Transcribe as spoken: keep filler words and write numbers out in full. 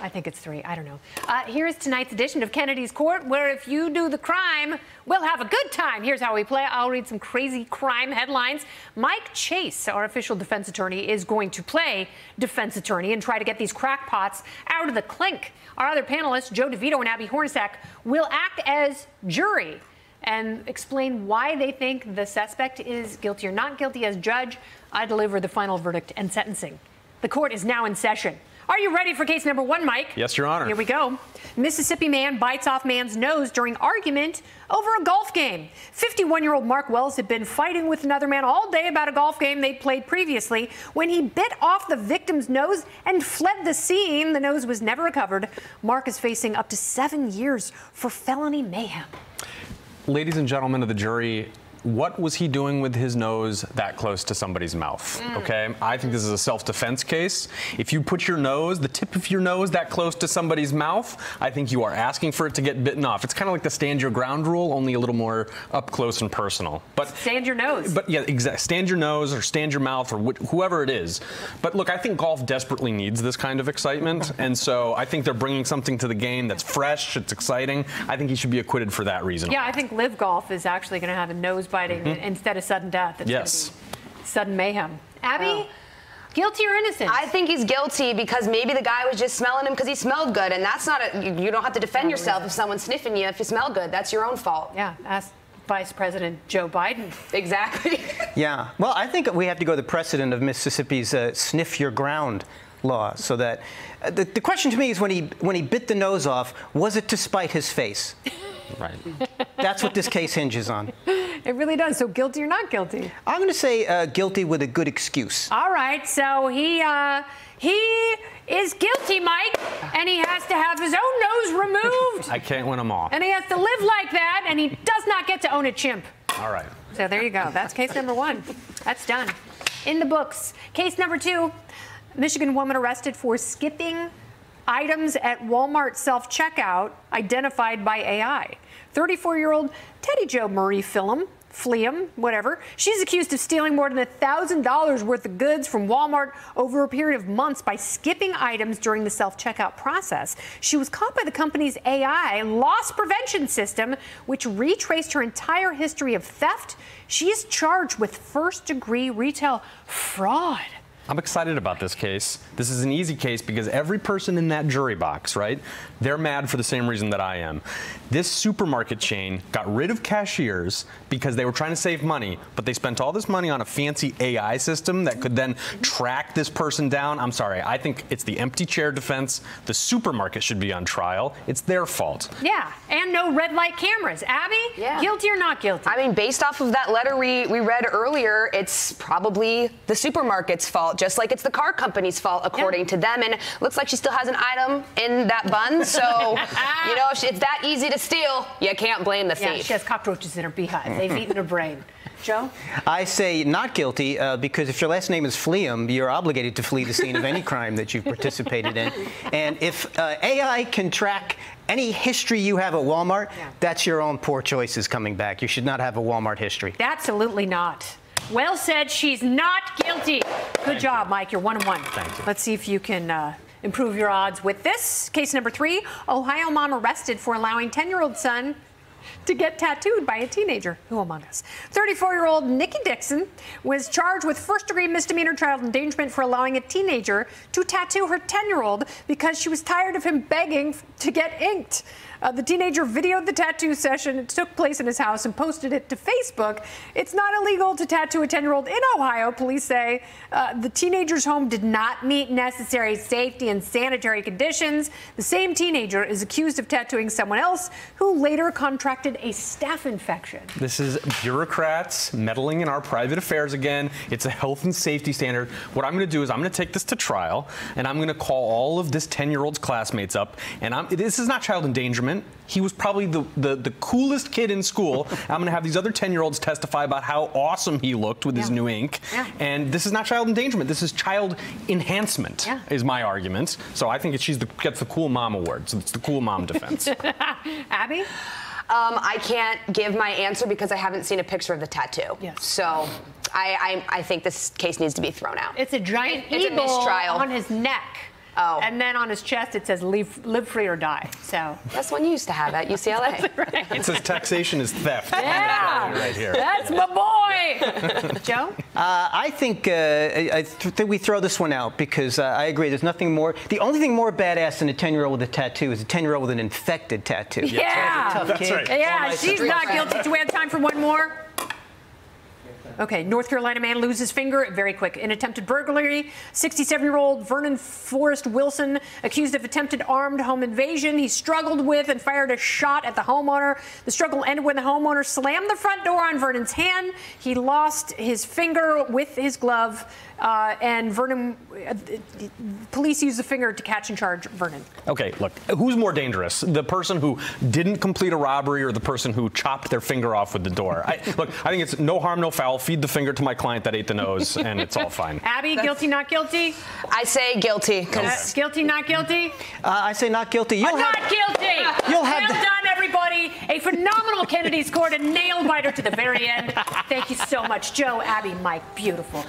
I think it's three. I don't know. Uh, here is tonight's edition of Kennedy's Court, where if you do the crime, we'll have a good time. Here's how we play. I'll read some crazy crime headlines. Mike Chase, our official defense attorney, is going to play defense attorney and try to get these crackpots out of the clink. Our other panelists, Joe DeVito and Abby Hornacek, will act as jury and explain why they think the suspect is guilty or not guilty. As judge, I deliver the final verdict and sentencing. The court is now in session. Are you ready for case number one, Mike? Yes, Your Honor. Here we go. Mississippi man bites off man's nose during argument over a golf game. fifty-one-year-old Mark Wells had been fighting with another man all day about a golf game they'd played previously when he bit off the victim's nose and fled the scene. The nose was never recovered. Mark is facing up to seven years for felony mayhem. Ladies and gentlemen of the jury, what was he doing with his nose that close to somebody's mouth? Mm. Okay, I think this is a self-defense case. If you put your nose, the tip of your nose, that close to somebody's mouth, I think you are asking for it to get bitten off. It's kind of like the stand your ground rule, only a little more up close and personal. But stand your nose. But yeah, exactly. Stand your nose or stand your mouth or wh whoever it is. But look, I think golf desperately needs this kind of excitement, and so I think they're bringing something to the game that's fresh. It's exciting. I think he should be acquitted for that reason. Yeah, I think live golf is actually going to have a nose biting mm-hmm. instead of sudden death. It's yes. Sudden mayhem. Abby, wow. Guilty or innocent? I think he's guilty because maybe the guy was just smelling him because he smelled good, and that's not a, you, you don't have to defend oh, yourself really. If someone's sniffing you if you smell good. That's your own fault. Yeah, ask Vice President Joe Biden. Exactly. Yeah, well, I think we have to go the precedent of Mississippi's uh, sniff your ground law, so that uh, the, the question to me is when he when he bit the nose off, was it to spite his face? Right. That's what this case hinges on. It really does. So guilty or not guilty? I'm going to say uh, guilty with a good excuse. All right. So he uh, he is guilty, Mike, and he has to have his own nose removed. I can't win them all. And he has to live like that, and he does not get to own a chimp. All right. So there you go. That's case number one. That's done. In the books. Case number two, Michigan woman arrested for skipping items at Walmart self-checkout identified by A I. thirty-four-year-old Teddy Jo Marie Fleam, Fleam, whatever, she's accused of stealing more than one thousand dollars worth of goods from Walmart over a period of months by skipping items during the self-checkout process. She was caught by the company's A I loss prevention system, which retraced her entire history of theft. She is charged with first-degree retail fraud. I'm excited about this case. This is an easy case because every person in that jury box, right, they're mad for the same reason that I am. This supermarket chain got rid of cashiers because they were trying to save money, but they spent all this money on a fancy A I system that could then track this person down. I'm sorry, I think it's the empty chair defense. The supermarket should be on trial. It's their fault. Yeah, and no red light cameras. Abby, yeah. Guilty or not guilty? I mean, based off of that letter we, we read earlier, it's probably the supermarket's fault, just like it's the car company's fault, according yeah. to them. And looks like she still has an item in that bun. So, you know, if it's that easy to steal, you can't blame the thief. Yeah, she has cockroaches in her beehive. They've eaten her brain. Joe? I say not guilty uh, because if your last name is Fleam, you're obligated to flee the scene of any crime that you've participated in. And if uh, A I can track any history you have at Walmart, yeah. that's your own poor choices coming back. You should not have a Walmart history. Absolutely not. Well said. She's not guilty. Good job, Mike. You're one and one. Thank you. Let's see if you can uh, improve your odds with this. Case number three, Ohio mom arrested for allowing ten-year-old son to get tattooed by a teenager. Who among us? thirty-four-year-old Nikki Dixon was charged with first-degree misdemeanor child endangerment for allowing a teenager to tattoo her ten-year-old because she was tired of him begging to get inked. Uh, the teenager videoed the tattoo session. It took place in his house and posted it to Facebook. It's not illegal to tattoo a ten-year-old in Ohio, police say. Uh, the teenager's home did not meet necessary safety and sanitary conditions. The same teenager is accused of tattooing someone else who later contracted a staph infection. This is bureaucrats meddling in our private affairs again. It's a health and safety standard. What I'm going to do is I'm going to take this to trial, and I'm going to call all of this ten-year-old's classmates up. And I'm, this is not child endangerment. He was probably the, the, the coolest kid in school. I'm going to have these other ten-year-olds testify about how awesome he looked with yeah. his new ink. Yeah. And this is not child endangerment. This is child enhancement, yeah. is my argument. So I think she gets the cool mom award. So it's the cool mom defense. Abby? Um, I can't give my answer because I haven't seen a picture of the tattoo. Yes. So I, I, I think this case needs to be thrown out. It's a giant eagle on his neck. Oh. And then on his chest it says "Live, live free or die." So that's when you used to have at U C L A. Right. It says "Taxation is theft." Yeah, right here. That's my boy, Joe. Uh, I think uh, I th think we throw this one out because uh, I agree. There's nothing more. The only thing more badass than a ten-year-old with a tattoo is a ten-year-old with an infected tattoo. Yeah, yeah. So that's, a tough that's kid. Right. Yeah, she's not guilty. Do we have time for one more? Okay, North Carolina man loses finger. Very quick. In attempted burglary, sixty-seven-year-old Vernon Forrest Wilson accused of attempted armed home invasion. He struggled with and fired a shot at the homeowner. The struggle ended when the homeowner slammed the front door on Vernon's hand. He lost his finger with his glove, uh, and Vernon, uh, police used the finger to catch and charge Vernon. Okay, look, who's more dangerous? The person who didn't complete a robbery or the person who chopped their finger off with the door? I, look, I think it's no harm, no foul. Feed the finger to my client that ate the nose, and it's all fine. Abby, guilty, not guilty? I say guilty. Uh, guilty, not guilty? Uh, I say not guilty. You'll have not guilty! You'll have well done, everybody. A phenomenal Kennedy's Court, a nail-biter to the very end. Thank you so much, Joe, Abby, Mike. Beautiful.